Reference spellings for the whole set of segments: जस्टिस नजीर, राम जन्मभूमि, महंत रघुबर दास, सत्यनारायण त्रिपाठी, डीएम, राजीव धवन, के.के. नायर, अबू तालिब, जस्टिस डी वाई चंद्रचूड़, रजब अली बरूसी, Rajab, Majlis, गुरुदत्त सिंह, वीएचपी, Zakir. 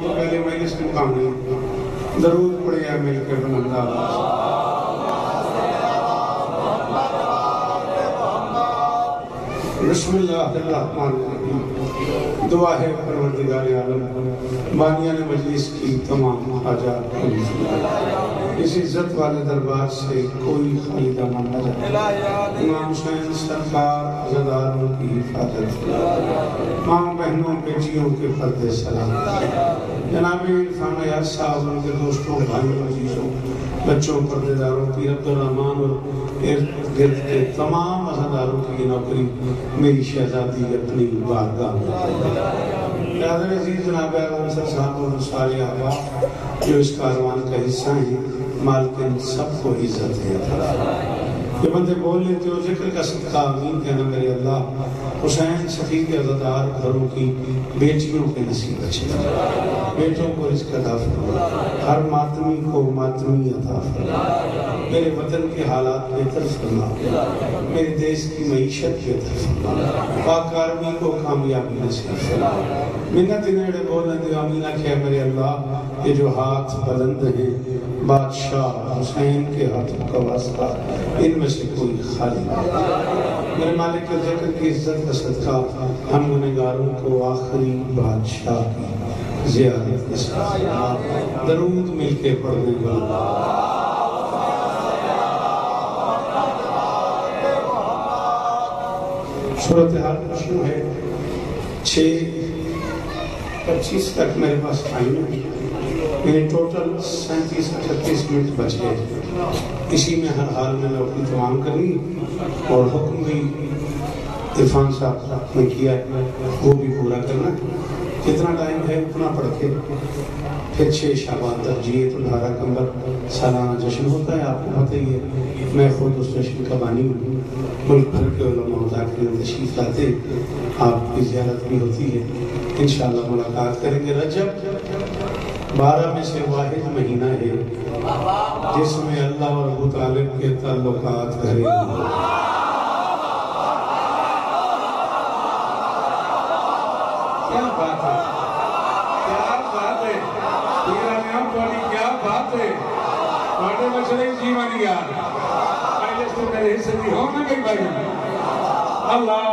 पहले मैं इस मुकाम में जरूर पढ़िया मिलकर बनंदा बिस्मिल्लाह दुआ है परवरदिगार आलम बानिया ने मजलिस की तमाम हाजात इस इज्जत वाले दरबार से कोई खाली ना जाए। इमाम हुसैन सरकार ज़दारों की हिफाजत, माँ बहनों बेटियों के पर्दे सलाम। जनाब इरफान यार साहब उनके दोस्तों भाइयों अजीजों बच्चों पर्देदारों की अब्दुलरहमान और इर्द-गिर्द के तमाम अज़दारों की नौकरी मेरी शहजादी अपनी बारगाह जनाब साहब और सारे आबा जो इस कारवान का हिस्सा हैं मालकिन सबको इज्जत देता। ये बंदे बोल लेते हो जिक्र का सदका आमीन कहना मेरे अल्लाह हुसैन शफी के अज़दार घरों की बेटियों के नसीब अच्छे बेटों को रिज़्क़ अता फरमा, हर मातमी को मातमी अता फरमा, मेरे वतन के हालात बेहतर फरमा, मेरे देश की मईशत बेहतर फरमा, पाक आर्मी को कामयाबी नसीब फरमा। मिन्नत इन्हें बोल रहे आमीना क्या मेरे अल्लाह ये जो हाथ बुलंद हैं बादशाह हुसैन के हाथों का वास्ता इनमें से कोई खाली मेरे मालिक के ज़िक्र की इज्जत का सदका हम गुनहगारों को आखिरी बादशाह की ज़ियारत दरूद मिल के पढ़ने वाला सूरत हाल शुरू है 6:25 तक मेरे पास टाइम है। मेरे टोटल 37-38 मिनट बचे, इसी में हर हाल में मैं अपनी तमाम करनी और हुक्म भी इरफान साहब ने किया है वो भी पूरा करना। जितना टाइम है उतना पढ़ के फिर 6 शाबान तक जिए तो 18 कंबर सालाना जश्न होता है, आपको पता ही है। मैं खुद उस जश्न का बानी हूँ। मुल्क भर के उलमा के तशरीफ लाते आपकी ज़ियारत भी होती है। इंशाअल्लाह मुलाकात करेंगे। रजब 12 में से वाहिद महीना है जिसमें अल्लाह और अबू तालिब के ताल्लुकात घरेलू हैं। क्या बात है, क्या बात है, तेरा नाम पानी, क्या बात है। बड़े बछड़े जीवन यार पहले तो मेरे हिस्से की हो ना कहीं भाई। अल्लाह अकबर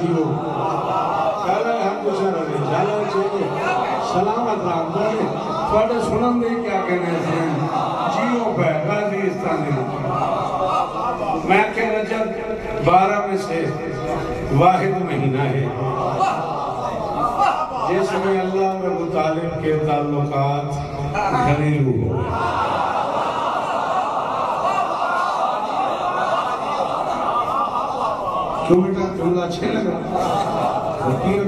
जीरो चलो हम गुजर रहे चलो चाहिए सलामत रहे थोड़े सुनम दे क्या कहने से जियो पे पाकिस्तान में मैं कह रजब 12 में से वाहिद महीना है जिसमें अल्लाह और अबू तालिब के ताल्लुकात घरेलू हो। बेटा जुमला अच्छे लग रहा है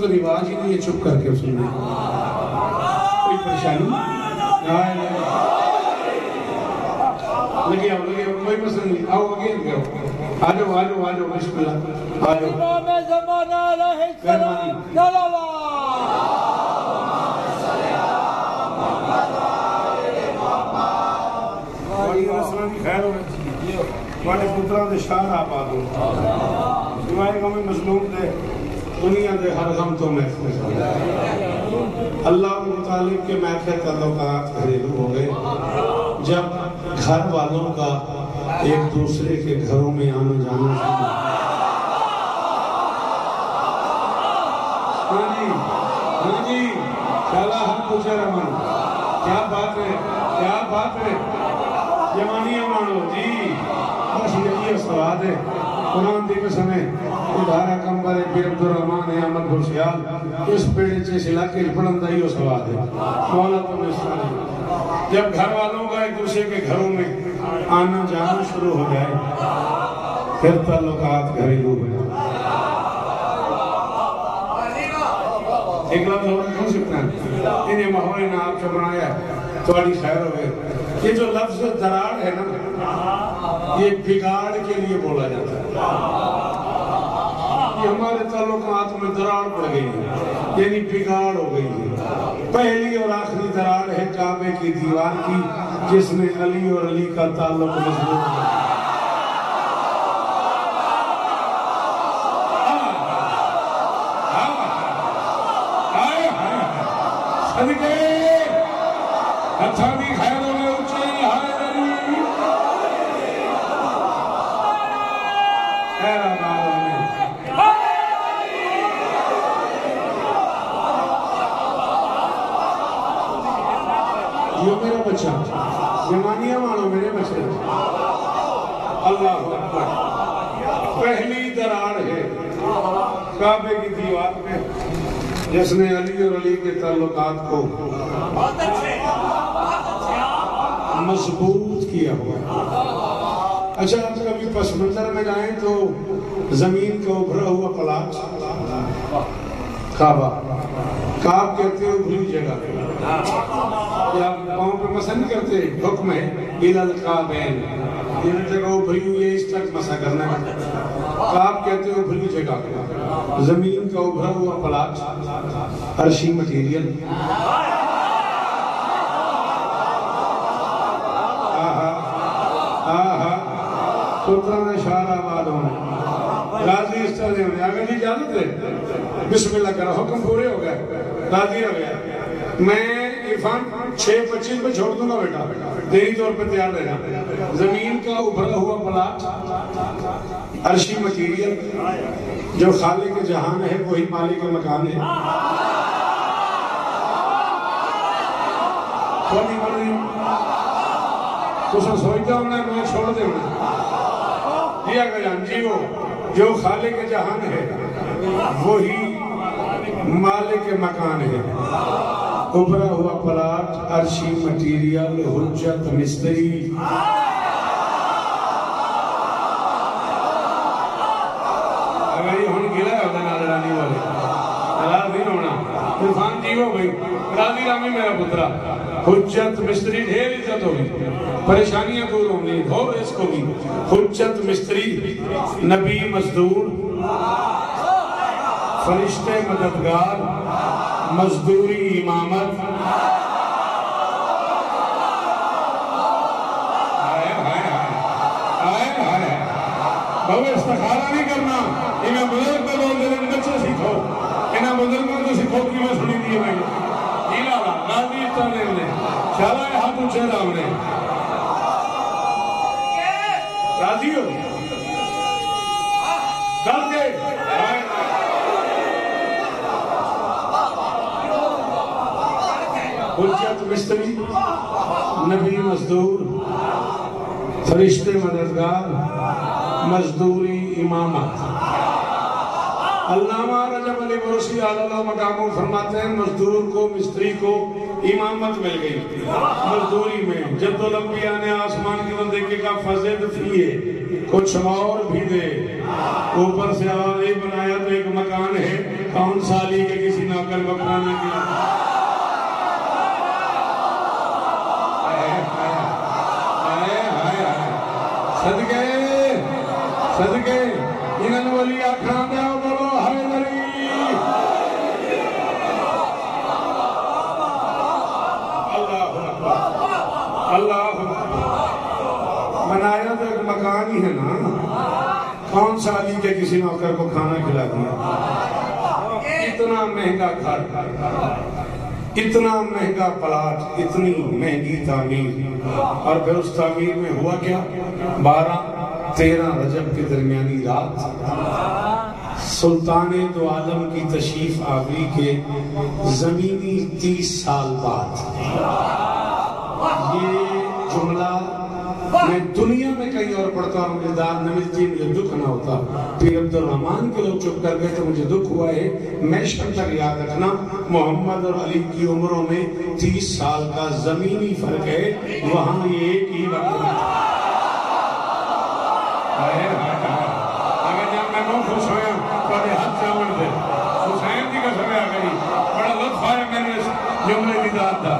तो रिवाज ही नहीं है चुप करके सुनने कोई परेशानी कोई पसंद नहीं। आओ आगे आ जाओ आ जाओ आ जाओ बिस्मिल्लाह आ जाओ। बड़े पुत्रा के शार आबाद हो सिवाय गमे मजलूम दे दुनिया के हर गम तो महफूज हो। अल्लाह के मुतालिब के महफे ताल्लुकात घरेलू हो गए। जब घर वालों का एक दूसरे के घरों में आना जाना हाँ जी हाँ जी शाला हम पूछे रमन क्या बात है, क्या बात है। जवानियाँ मानो जी जब घर वालों का एक दूसरे के घरों में आना जाना शुरू हो जाए फिर ताल्लुकात घरेलू है। एक लफ्ज और कह सकते हैं इन्हें माहौल ने आप से बनाया थोड़ी खैर हो गए। ये जो लफ्ज दरार है ना ये बिगाड़ के लिए बोला जाता है। ये हमारे ताल्लुकात में दरार पड़ गई है यानी बिगाड़ हो गई है। पहली और आखिरी दरार है काबे की दीवार की जिसने अली और अली का ताल्लुक मजबूत किया। यो मेरा बच्चा जमानिया मानो मेरे बच्चे। अल्लाह अकबर। पहली दरार है काबे की दीवार में जिसने अली और अली के ताल्लुकात को मजबूत किया हुआ। अच्छा आप कभी पस मंजर में जाए तो जमीन का उभरा हुआ पलाश काबा काब कहते हो उभरी जगह गाँव पे पसंद करते हुक्म है इलाल काबैन जगह उभरी हुई है इस तक मसा करना है। आप कहते हो उभरी जगह जमीन का उभरा हुआ पलाट अर्शी मटीरियल सुल्तान शाहराबाद होने राजी इस तरह होने अगर जी जानते बिस्मिल्लाह करा हुक्म पूरे हो गए राजी हो गया। मैं 6:25 में छोड़ दूंगा बेटा तेरी तौर पर तैयार रहना। जमीन का उभरा हुआ पलाट अर्शी मटीरियल जो खालिक जहान है वही मालिक मकान है। तुम सोचता होना मैं छोड़ देना दिया गया जीवो जो खालिक जहान है वही मालिक मकान है। उभरा हुआ पलाट अर्शी मटीरियल हुज्जत मिस्त्री अगर ये होने गिला है उधर नारानी वाले नारानी होना तूफान जीवो भाई राजी रामी मेरा पुत्रा हुज्जत मिस्त्री ढेर इज्जत होगी परेशानियां दूर होंगी हो इसको भी हुज्जत मिस्त्री नबी मजदूर फरिश्ते मददगार मजदूरी इमामत बहु इस्तारा नहीं करना। इन्हें बुजुर्ग को बोलते हैं बच्चे सीखो इन्हें बुजुर्गों को सीखो कि मैं सुनी दी भाई नीला गांधी इतने ने चला हाथ ऊंचे लाने राजी हो डर गए हुज्जत मिस्त्री नबी मजदूर फरिश्ते मददगार मजदूरी इमामत। अल्लामा रजब अली बरूसी मकामों फरमाते हैं मजदूर को मिस्त्री को इमामत मिल गई मजदूरी में। जब तो लंबिया ने आसमान के बंदे के का फजल दिए कुछ और भी दे ऊपर से आवाज बनाया तो एक मकान है कौन साली के किसी नौकर मकाना किया सदके इन्हन वाली आखा बोलो हाय हरी। अल्लाह अल्लाह बनाया तो एक मकान ही है ना कौन सा अली के किसी नौकर को खाना खिला दिया। इतना महंगा घर इतना महंगा पलाट इतनी महंगी तामीर और फिर उस तामीर में हुआ क्या 12-13 रजब के दरमियानी रात सुल्ताने दो आलम की तशरीफ आवरी के जमीनी 30 साल बाद ये जुमला मैं दुनिया में कहीं और पढ़ता हूँ मुझे दाद न मिलती मुझे दुख ना होता। फिर अब्दुल रहमान के लोग चुप कर गए तो मुझे दुख हुआ है। मैं शर्त याद रखना मोहम्मद और अली की उम्रों में 30 साल का जमीनी फर्क है वहाँ ये एक ही वक्त अगर जब मैं बहुत खुश होया बड़े हाथ चावल थे हुसैन जी का समय आ गई बड़ा लुत्फ आया मेरे जुमले दीदार था।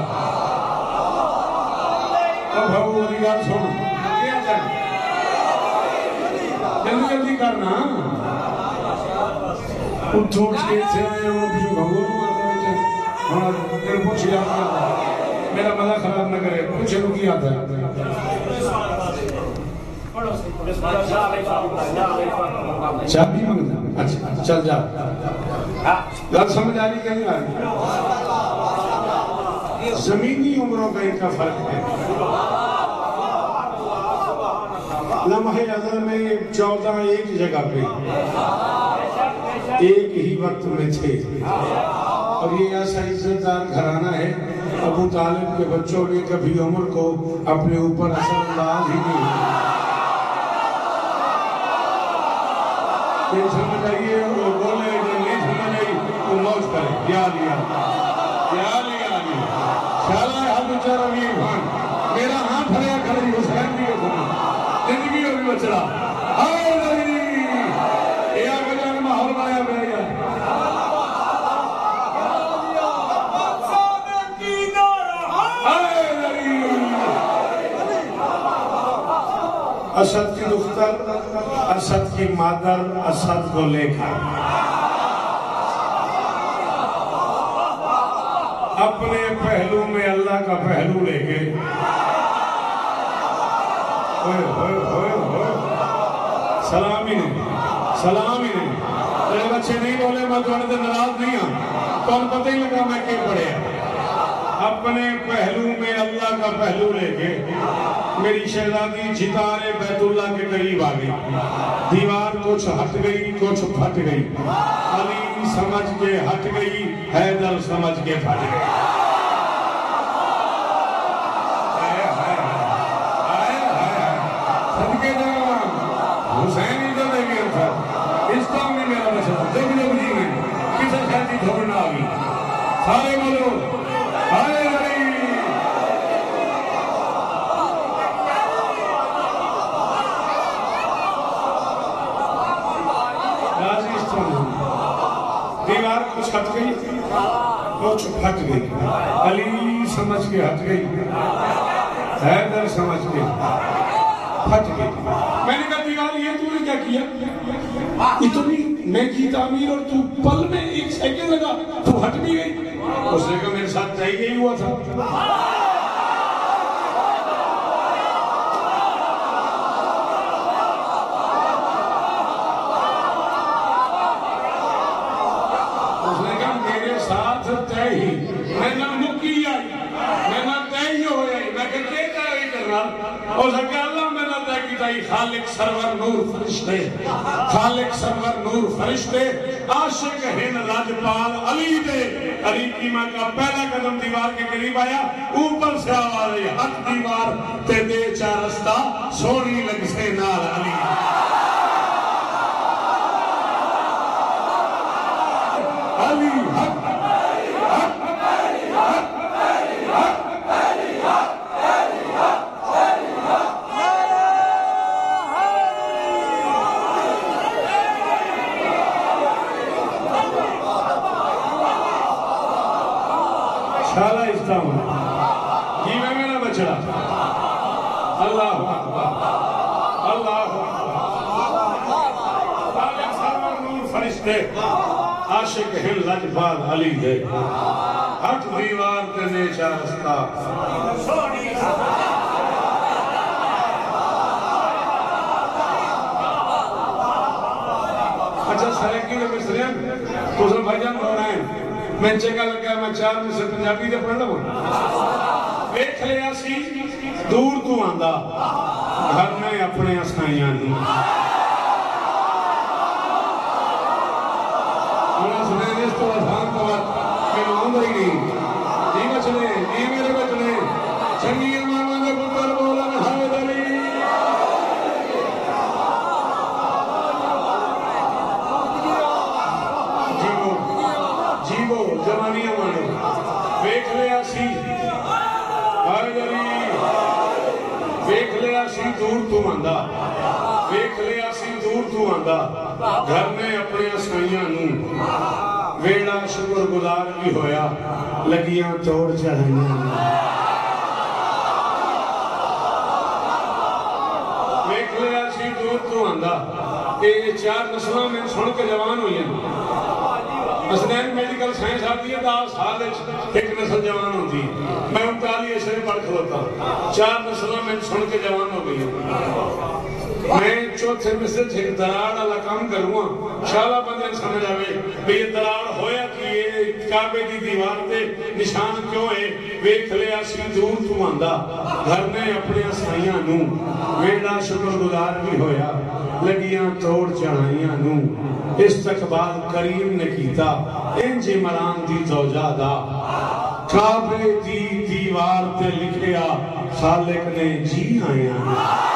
जल्दी जल्दी करना उठो के आए हो पूछ लिया मेरा मजा खराब न करे पूछे तो क्या था चाबी मांगता अच्छा चल जा समझ आ रही कहीं आ रही जमीनी उम्रों का इतना फर्क है। लम्हे अज़ल में 14 एक जगह पे एक ही वक्त में थे और ये ऐसा इज्जतदार घराना है अबू तालिब के बच्चों ने कभी उम्र को अपने ऊपर असरअंदाज ही नहीं किया। समझ आइए वो बोले जो नहीं समझ आई वो मौज करे। मेरा हाथ भरा खड़ी हुसैन भी हो जिंदगी हो भी बचड़ा माहौल बनाया मेरा असद की दुख्तर, असद की मादर, असद को लेकर अपने पहलू में अल्लाह का पहलू लेके सलाम ही नहीं मेरे बच्चे नहीं बोले मैं थोड़े तो नाराज नहीं हूं कौन पता ही लगा मैं क्यों पढ़े अपने पहलू में अल्लाह का पहलू लेके मेरी शहजादी जितारे बैतुल्ला के करीब आ गई। दीवार कुछ हट गई कुछ फट गई। अली समझ के हट गई हैदर समझ के फट गई। हुसैन इधर ले गया था इस काम में मेरा बचा जब लोग नहीं गए किसी शादी धोना आ गई सारे बोलो दीवार कुछ हट गई कुछ फट गई। अली समझ के हट गई हैदर समझ के फट गई। मैंने कहा दीवार ये तूने क्या किया इतनी नेकी तामीर और तू पल में एक सेकंड लगा तू हट भी गई। उसने कहा मेरे साथ तय नहीं हुआ था। उसने कहा मेरे साथ तय ही मैंने मुक्की आई मैंने तय ही हो गई मैं कहते तय कर रहा और अल्लाह मैंने तय किया खालिक सरवर नूर फरिश्ते खालिक सरवर नूर फरिश्ते आशिक है राजपाल अली दे अली की मां का पहला कदम दीवार के करीब आया ऊपर से आवाज आई हक दीवार ते दे चा रास्ता सोनी लग से नाल अली अली हक हक हक हक मेरा बचड़ा अल्लाह फरिश्ते आशिक हैं लजपाल अली दे हट दीवार के नेचा रास्ता अच्छा सरकी ने मिस्रिया तो सब भाईजान हो रहे हैं मैं चंगा लगा मैं चार में से पंजाबी दे पढ़ लूं देख लिया सी दूर तू आंदा घर में अपने असाइयां नहीं मैंने सुने इस तो आसान तो बात कि आंदा ही नहीं ये बचने ये मेरे बचने चंगी मामा के पुत्र बोला ना हाय दली जीवो जीवो जवानियां मानो देख लिया सी दूर तू आंदा देख लिया सी दूर तू आंदा घर में अपने असाइयां नूं वेड़ा शुक्र गुजार भी होया लगियां तोड़ चढ़ाइयां देख लिया सी दूर तू आंदा ये चार नस्लां में सुन के जवान हुई हसनैन मेडिकल साइंस आती है 10 साल एक नस्ल जवान होती है मैं 39 से पढ़ खलोता हूँ 4 नस्लों में सुन के जवान हो गई मैं चौथे में से दराड़ वाला काम करूँगा शाला बंदे समझ आवे भी ये दराड़ होया कि ये काबे की दीवार पे निशान क्यों है? वेख लिया सिंदूर तुमांदा घरने अपने साइयां नू, वेड़ा शुक्रगुजार भी होया लगियां तोड़ चढ़ाइयां नू। इस्तकबाल करीम ने कीता इंज इमरान दी तौजा दा, काबे दी दीवार ते लिखिया खालिक ने जी आया।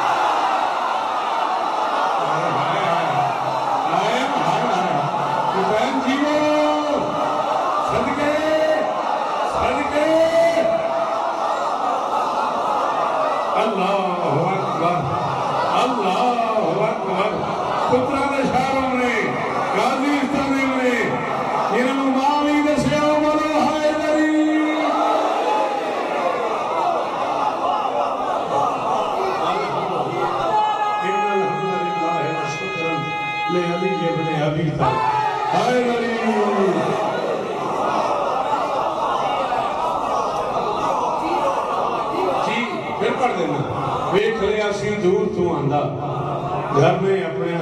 घर में अपने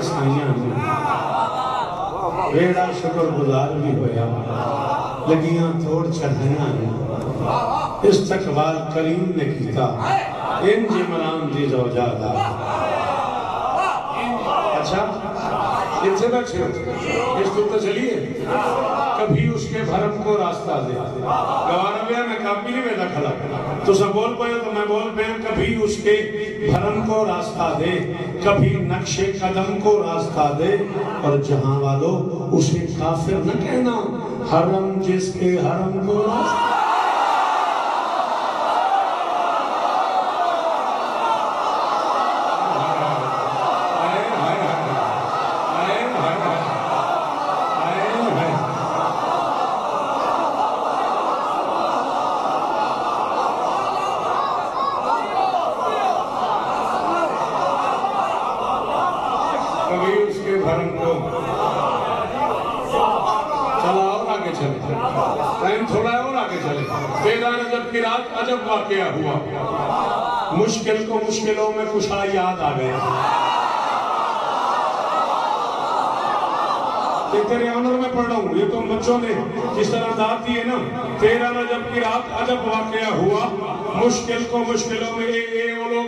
वेड़ा शुक्रगुजार भी होया लगियां तोड़ चढ़ाइयां नू। इस्तकबाल करीम ने कीता इंज इमरान दी तौजा दा। अच्छा इतने तक इस दूर तो चलिए, कभी उसके भरम को रास्ता दे गवारा भैया मैं काफी नहीं बैठा खड़ा तो सब बोल पाया तो मैं बोल पाया। कभी उसके भरम को रास्ता दे, कभी नक्शे कदम को रास्ता दे, और जहां वालों उसे काफिर न कहना, हरम जिसके हरम को रास्ता। अजब वाकया हुआ, मुश्किल को मुश्किलों में कुशा याद आ गया। तेरे ऑनर में पढ़ रहा हूँ, ये तो बच्चों ने जिस तरह दाद दी है ना। 13 रजब की रात अजब वाकया हुआ, मुश्किल को मुश्किलों में ये वो लोग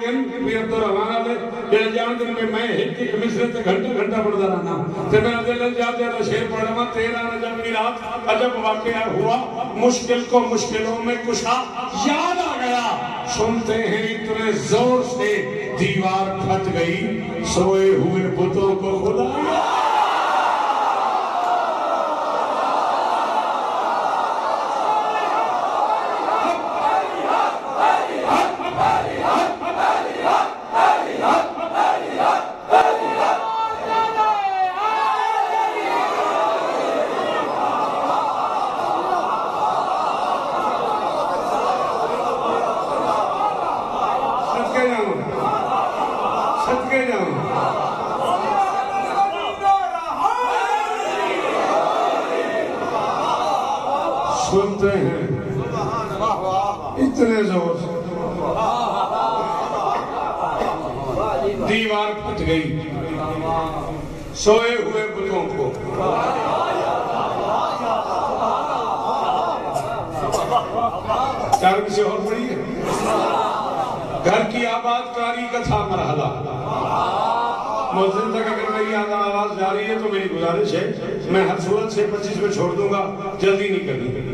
तो रवाना थे दिन में मैं घंटा घंटा पढ़ता रहना ते मेरा दिल ज्यादा शेर पढ़ना। 13 रजब की रात अजब वाकया हुआ, मुश्किल को मुश्किलों में कुशा याद आ गया। सुनते हैं इतने जोर से दीवार फट गई, सोए हुए बुतों को खुदा। सुनते हैं इतने जोर से दीवार फट गई, सोए हुए बुतों को। चार किसी और पड़ी है घर की आबादकारी का था मरहला। मौजूद तक अगर मेरी आवाज जा रही है तो मेरी गुजारिश है, मैं हर सूरत से 25 में छोड़ दूंगा, जल्दी नहीं करनी।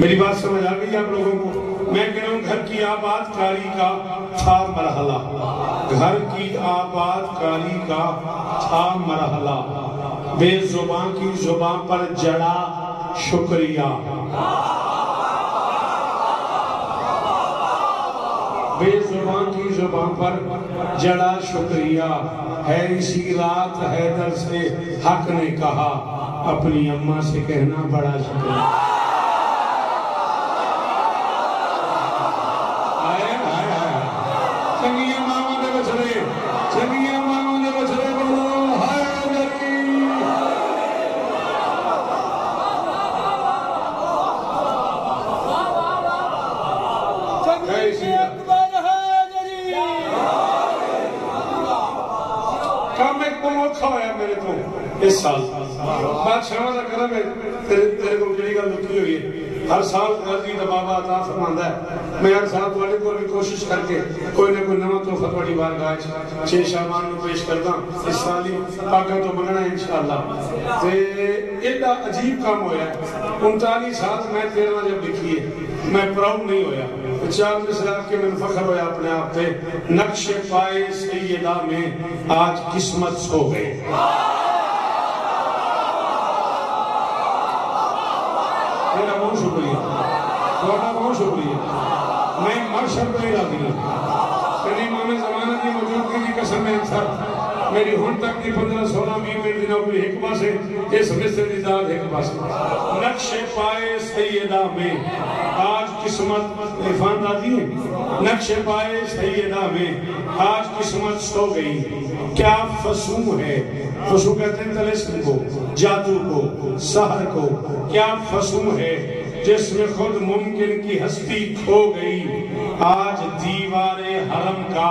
मेरी बात समझ आ गई आप लोगों को? मैं कह रहा हूँ घर की आबादकारी का था मरहला, घर की आबादकारी का था मरहला। बेजुबां की जुबां पर जड़ा शुक्रिया, बेजुबां की जुबां पर जड़ा शुक्रिया है। इसी रात हैदर से हक ने कहा अपनी अम्मा से कहना बड़ा शुक्रिया। इस साल बादशाह का करम है तेरे को जड़ी गल लुकी हुई है। हर साल अल्लाह दबावा अता फरमांदा है। मैं हर साल तुम्हारे को भी कोशिश करके कोई ना कोई नवा तोहफा तुम्हारी बारगाह छह शाबान को पेश करदा। इस साल ही पाका तो बनना इंशाअल्लाह। ते एडा अजीब काम होया 39 साल मैं 13वां जब लिखी है मैं प्राउड नहीं होया। 40 लाख के मन फखर होया अपने आप पे। नक्श पाए सैयदा में आज किस्मत सो गए। मेरा बहुत शुक्रिया, थोड़ा बहुत शुक्रिया। मैं मशहर पे राजी हूँ तेरी मामे जमानत की मौजूदगी की कसम है सर। मेरी हुन तक की 15, 16, 20 मिनट दिनों की एक पास है इस मिस्र निजात एक पास। नक्शे पाए सैयदा में आज किस्मत इरफान राजी है। नक्शे पाए सैयदा में आज किस्मत सो गई। क्या फसूह है, फसूह कहते हैं तलस्म को, जादू को, सहर को। क्या फसूह है जिसमें खुद मुमकिन की हस्ती खो गई। आज दीवारे हरम का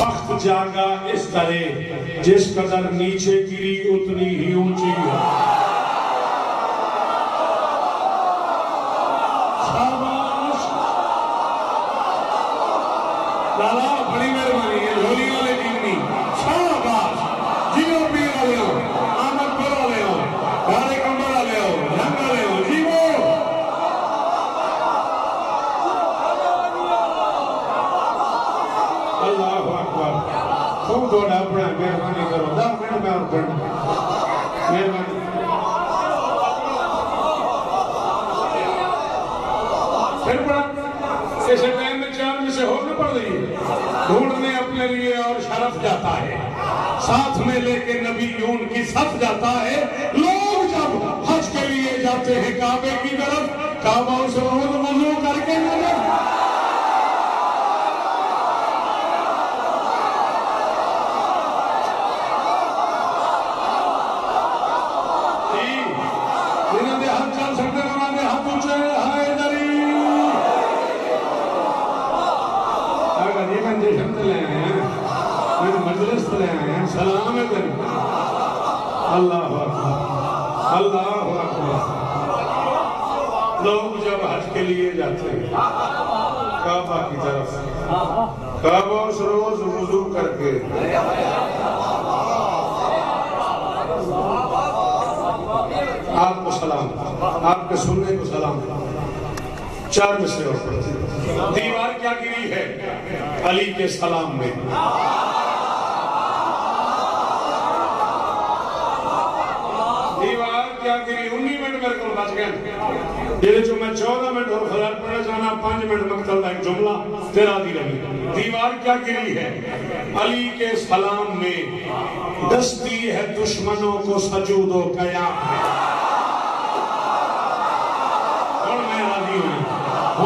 बख्त जागा इस तरह, जिस कदर नीचे गिरी उतनी ही ऊंची हो। लाला बड़ी मेहरबानी है झोली वाले जीवनी शाबाश जियो पी वाले हो, आमद पर वाले हो, गारे कंबल वाले हो, रंग वाले हो, जीवो अल्लाह अकबर। खूब थोड़ा अपना मेहरबानी करो 10 मिनट में और पढ़ मेहरबानी। फिर पढ़ा ऐसे टाइम में 4 में से हो न पड़ रही है। ढूंढने अपने लिए और शरफ जाता है, साथ में लेके नबी यून की सफ जाता है। लोग जब हज के लिए जाते हैं काबे की तरफ, काबा से वजू करके जिन्होंने हाथ चल सकते उन्होंने हाथ ऊंचे हाय दरी सलाम है। अल्लाह अल्लाह। लोग जब हज के लिए जाते हैं काबा की तरफ, काबा से रोज वुजू करके आपको सलाम, आपके सुनने को सलाम। 4 में से और दीवार क्या गिरी है अली के सलाम में। दीवार क्या गिरी 19 मिनट मेरे को बच गए जो मैं 14 मिनट और फलार पढ़ा जाना 5 मिनट मकतल का एक जुमला तेरा दी रही। दीवार क्या गिरी है अली के सलाम में। दस्ती है दुश्मनों को सजूदो कयाम में। और मैं राजी हूँ,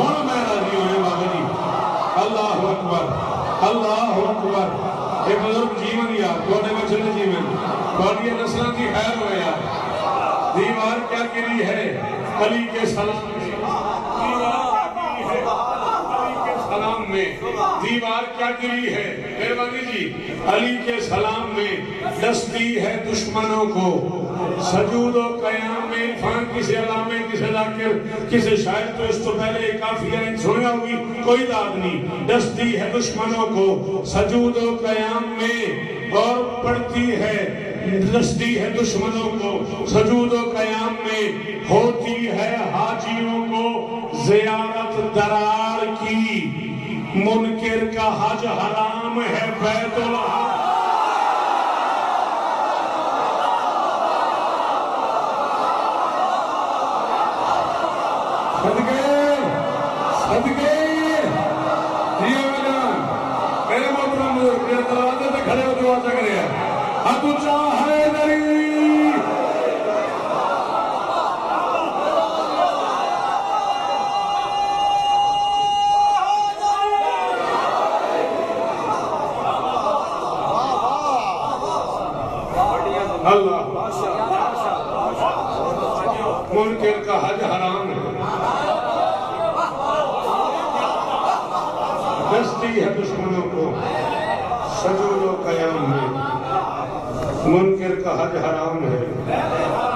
और मैं राजी हूँ बाबा जी। अल्लाह अकबर, अल्लाह अकबर। ये बुजुर्ग जीवन यार थोड़े बचने जीवन थोड़ी नस्ल की है हो यार। दीवार क्या गिरी है अली के सलाम में। दीवार क्या गिरी है मेहरबानी जी अली के सलाम में। दस्ती है दुश्मनों को सजूदो कयाम में। इरफान किसे अलामे किसे जाकिर किसे शायर तो इस तो पहले काफिया सुना होगी कोई बात नहीं। दस्ती है दुश्मनों को सजूदो कयाम में और पड़ती है दस्ती है दुश्मनों को सजूदो कयाम में। होती है हाजियों को जियारत दरार की। मुनकिर का हज हराम है बैतुल हराम। सदके सदके मेरे मोहतरम दरवाजे पे खड़े हो दुआ करे अब चाहे नहीं। मुनकिर का हज हराम है। दस्ती है दुश्मनों को सजूदो कयाम में। मुनकिर का हज हराम है।